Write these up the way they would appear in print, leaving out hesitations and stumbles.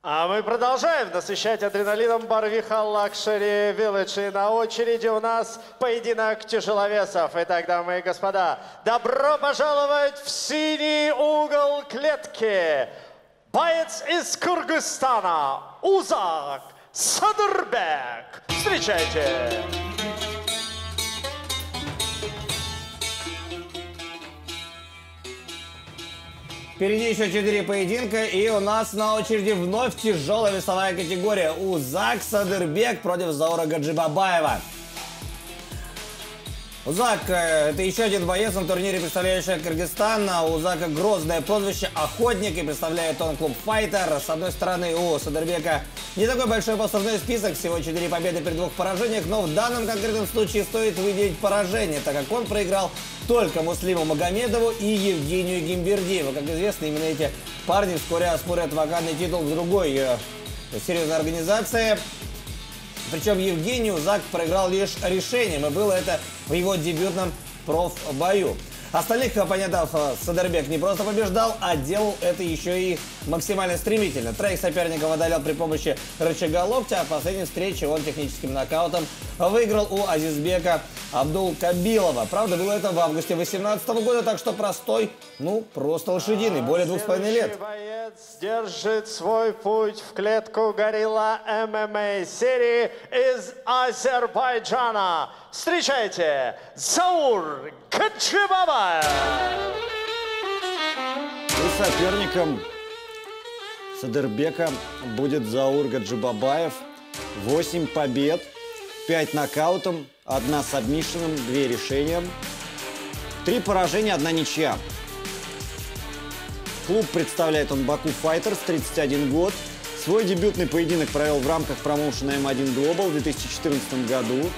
А мы продолжаем насыщать адреналином Барвиха Лакшери Village. И на очереди у нас поединок тяжеловесов. Итак, дамы и господа, добро пожаловать в синий угол клетки. Боец из Кыргызстана, Узак Садырбек. Встречайте! Впереди еще 4 поединка, и у нас на очереди вновь тяжелая весовая категория. Узак Садырбек против Заура Гаджибабаева. Узак – это еще один боец на турнире, представляющий Кыргызстан. У Узака грозное прозвище «Охотник», и представляет он клуб «Файтер». С одной стороны, у Садырбека не такой большой послужной список, всего 4 победы при 2 поражениях, но в данном конкретном случае стоит выделить поражение, так как он проиграл только Муслиму Магомедову и Евгению Гимбердиеву. Как известно, именно эти парни вскоре оспорят вакантный титул в другой серьезной организации. Причем Евгению Узак проиграл лишь решением, и было это в его дебютном профбою. Остальных оппонентов Садырбек не просто побеждал, а делал это еще и максимально стремительно. Троих соперников одолел при помощи рычага локтя, а в последней встрече он техническим нокаутом выиграл у Азизбека Абдулкабилова. Правда, было это в августе 2018 года, так что простой, ну, просто лошадиный, более 2,5 лет. Боец держит свой путь в клетку «Горилла ММА» серии из Азербайджана. Встречайте, Заур Гаджибабаев! И соперником Садырбека будет Заур Гаджибабаев. 8 побед, 5 нокаутом, 1 сабмишеном, 2 решением, 3 поражения, 1 ничья. Клуб представляет он Баку Файтерс, 31 год. Свой дебютный поединок провел в рамках промоушена М1 Global в 2014 году.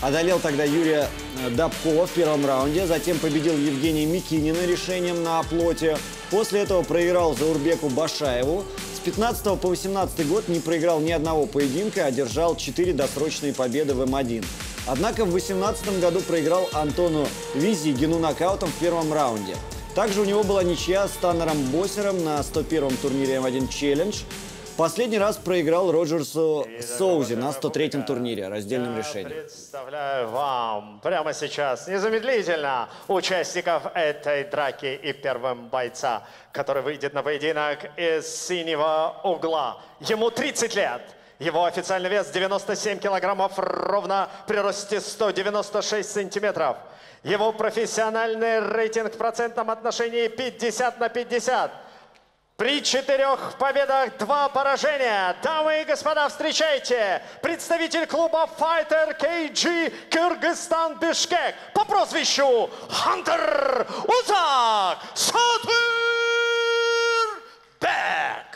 Одолел тогда Юрия Дабкова в первом раунде, затем победил Евгения Микинина решением на оплоте. После этого проиграл Заурбеку Башаеву. С 15 по 18 год не проиграл ни одного поединка, одержал 4 досрочные победы в М1. Однако в 2018 году проиграл Антону Визигину нокаутом в первом раунде. Также у него была ничья с Таннером Босером на 101-м турнире М1 Челлендж. Последний раз проиграл Роджерсу Соузи на 103-м турнире раздельным решением. Представляю вам прямо сейчас незамедлительно участников этой драки и первым бойца, который выйдет на поединок из синего угла. Ему 30 лет. Его официальный вес 97 килограммов ровно при росте 196 сантиметров. Его профессиональный рейтинг в процентном отношении 50/50. При 4 победах 2 поражения. Дамы и господа, встречайте, представитель клуба Fighter KG Кыргызстан Бишкек по прозвищу Хантер Узак Садырбек.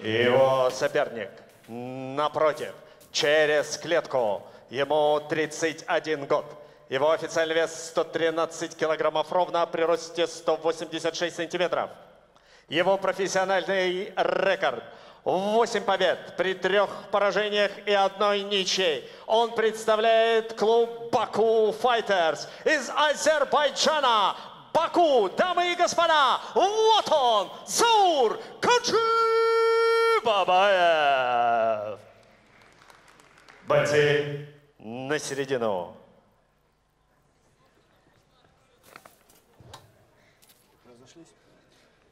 Его соперник напротив, через клетку, ему 31 год. Его официальный вес 113 килограммов ровно при росте 186 сантиметров. Его профессиональный рекорд – 8 побед при 3 поражениях и 1 ничьей. Он представляет клуб Баку Файтерс из Азербайджана. Баку, дамы и господа, вот он, Заур Гаджибабаев. Бойцы на середину.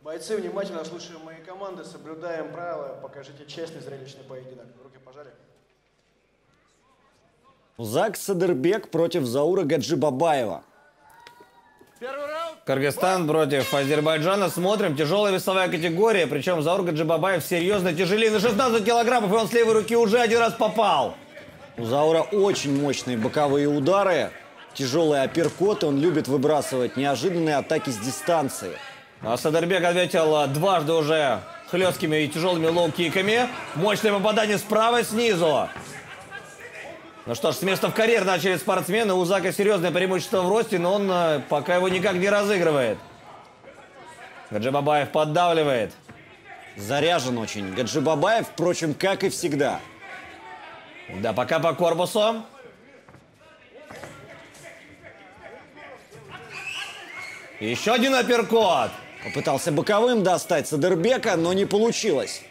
Бойцы, внимательно слушаем мои команды, соблюдаем правила, покажите честный зрелищный поединок. Руки пожали. Узак Садырбек против Заура Гаджибабаева. Кыргызстан против Азербайджана. Смотрим, тяжелая весовая категория, причем Заур Гаджибабаев серьезно тяжелее на 16 килограммов, и он с левой руки уже 1 раз попал. У Заура очень мощные боковые удары, тяжелые апперкоты, он любит выбрасывать неожиданные атаки с дистанции. А Садырбек ответил дважды уже хлесткими и тяжелыми лоу-киками. Мощное попадание справа, снизу. Ну что ж, с места в карьер начали спортсмены. У Зака серьезное преимущество в росте, но он пока его никак не разыгрывает. Гаджибабаев поддавливает. Заряжен очень Гаджибабаев, впрочем, как и всегда. Да, пока по корпусу. Еще один апперкот. Попытался боковым достать Садырбека, но не получилось.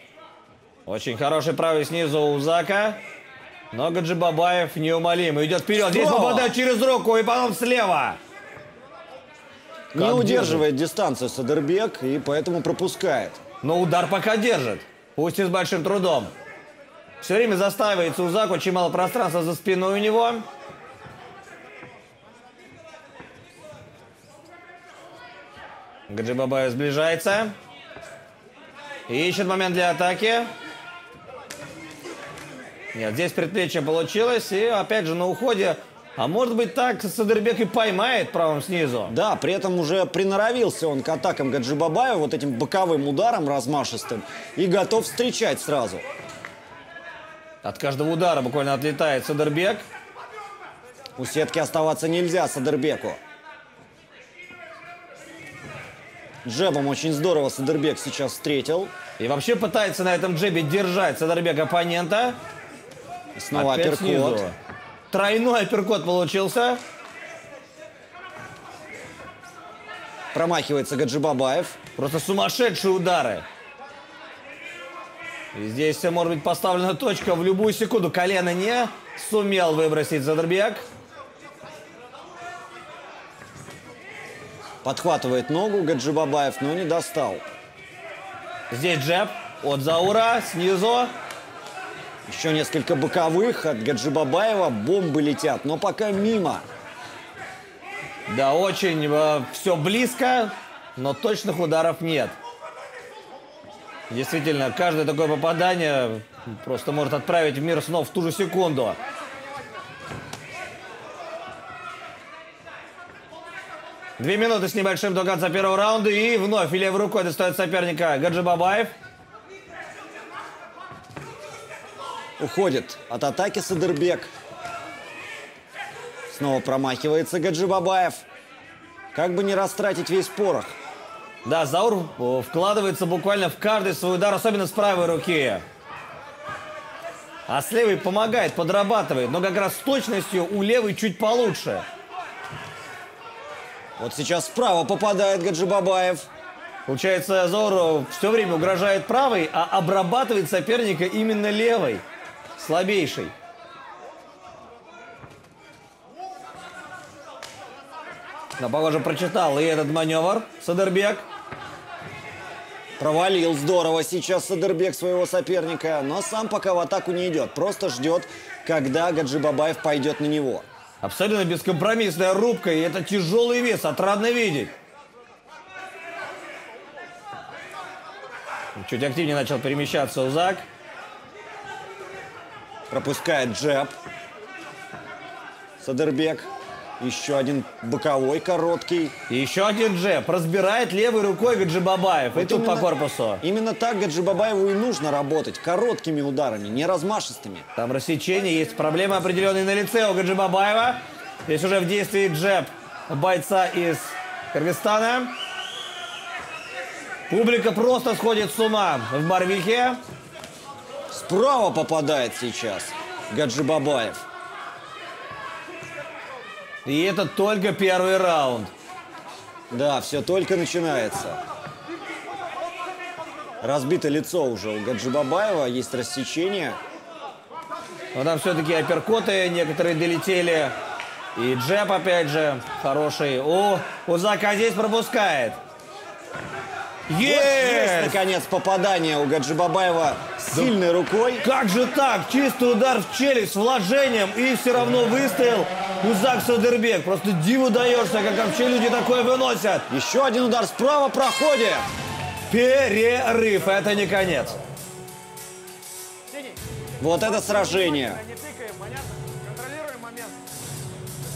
Очень хороший правый снизу у Зака. Но Гаджибабаев неумолимо идет вперед. Здесь попадает через руку, и потом слева. Как не удерживает дистанцию Садырбек, и поэтому пропускает. Но удар пока держит. Пусть и с большим трудом. Все время застаивается у Зака, очень мало пространства за спиной у него. Гаджибабаев сближается. И ищет момент для атаки. Нет, здесь предплечье получилось. И опять же на уходе. А может быть так Садырбек и поймает правым снизу. Да, при этом уже приноровился он к атакам Гаджибабаева. Вот этим боковым ударом размашистым. И готов встречать сразу. От каждого удара буквально отлетает Садырбек. У сетки оставаться нельзя Садырбеку. Джебом очень здорово Садырбек сейчас встретил. И вообще пытается на этом джебе держать Садырбек оппонента. И снова апперкот. Тройной апперкот получился. Промахивается Гаджибабаев. Просто сумасшедшие удары. И здесь все может быть поставлена точка в любую секунду. Колено не сумел выбросить Садырбек. Подхватывает ногу Гаджибабаев, но не достал. Здесь джеб от Заура, снизу. Еще несколько боковых от Гаджибабаева. Бомбы летят, но пока мимо. Да, очень все близко, но точных ударов нет. Действительно, каждое такое попадание просто может отправить в мир снов в ту же секунду. Две минуты с небольшим до конца первого раунда. И вновь левой рукой достает соперника Гаджибабаев. Уходит от атаки Садырбек. Снова промахивается Гаджибабаев. Как бы не растратить весь порох. Да, Заур вкладывается буквально в каждый свой удар, особенно с правой руки. А с левой помогает, подрабатывает. Но как раз с точностью у левой чуть получше. Вот сейчас справа попадает Гаджибабаев. Получается, Зору все время угрожает правой, а обрабатывает соперника именно левой. Слабейший. Но, похоже, прочитал и этот маневр Садырбек. Провалил здорово сейчас Садырбек своего соперника, но сам пока в атаку не идет. Просто ждет, когда Гаджибабаев пойдет на него. Абсолютно бескомпромиссная рубка, и это тяжелый вес, отрадно видеть. Чуть активнее начал перемещаться Узак. Пропускает джеб. Садырбек. Еще один боковой короткий. И еще один джеб. Разбирает левой рукой Гаджибабаев. Вот и тут по корпусу. Именно так Гаджибабаеву и нужно работать. Короткими ударами, не размашистыми. Там рассечение. Есть проблемы определенные на лице у Гаджибабаева. Здесь уже в действии джеб бойца из Кыргызстана. Публика просто сходит с ума в Барвихе. Справа попадает сейчас Гаджибабаев. И это только первый раунд. Да, все только начинается. Разбито лицо уже у Гаджибабаева, есть рассечение. Но там все-таки апперкоты некоторые долетели. И джеб опять же хороший. О, Узака здесь пропускает. Есть, наконец, попадание у Гаджибабаева сильной рукой. Как же так? Чистый удар в челюсть с вложением и все равно выстрел. Узак Садырбек. Просто диву даешься, как вообще люди такое выносят. Еще один удар справа проходит. Перерыв. Это не конец. Вот это сражение.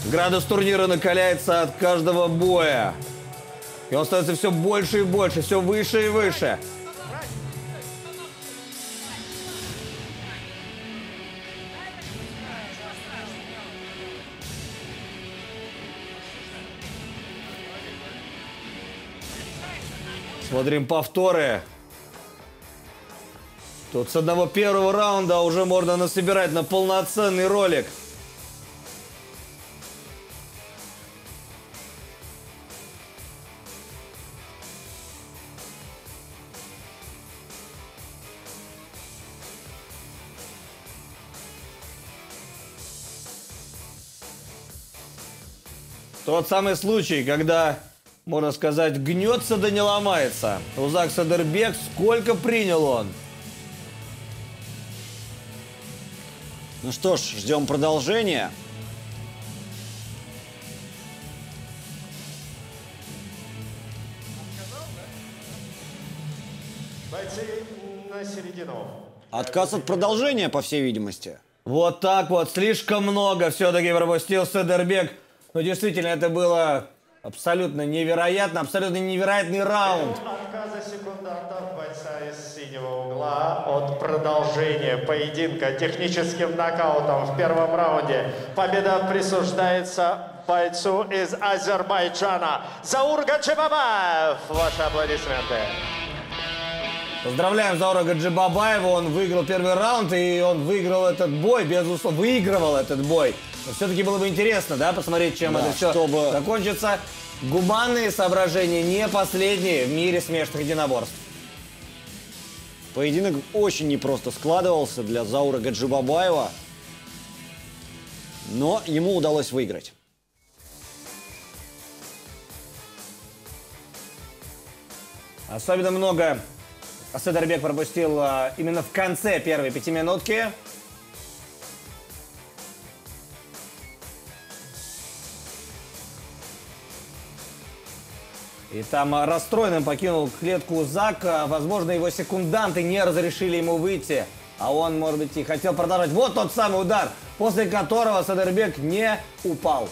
Градус турнира накаляется от каждого боя. И он становится все больше и больше, все выше и выше. Смотрим повторы. Тут с одного первого раунда уже можно насобирать на полноценный ролик. Тот самый случай, когда, можно сказать, гнется да не ломается. Узак Садырбек, сколько принял он? Ну что ж, ждем продолжения. Отказ от продолжения, по всей видимости. Вот так вот, слишком много все-таки пропустил Садырбек. Но действительно, это было абсолютно невероятно, абсолютно невероятный раунд. Отказа секунданта бойца из синего угла от продолжения поединка техническим нокаутом в первом раунде. Победа присуждается бойцу из Азербайджана. Заур Гаджибабаев, ваши аплодисменты. Поздравляем Заура Гаджибабаева, он выиграл первый раунд, и он выиграл этот бой, безусловно, выигрывал этот бой. Но все-таки было бы интересно, да, посмотреть, чем это все закончится. Гуманные соображения не последние в мире смешанных единоборств. Поединок очень непросто складывался для Заура Гаджибабаева, но ему удалось выиграть. Особенно много Садырбек пропустил именно в конце первой пятиминутки. И там расстроенным покинул клетку Узак. Возможно, его секунданты не разрешили ему выйти. А он, может быть, и хотел продолжать. Вот тот самый удар, после которого Садырбек не упал.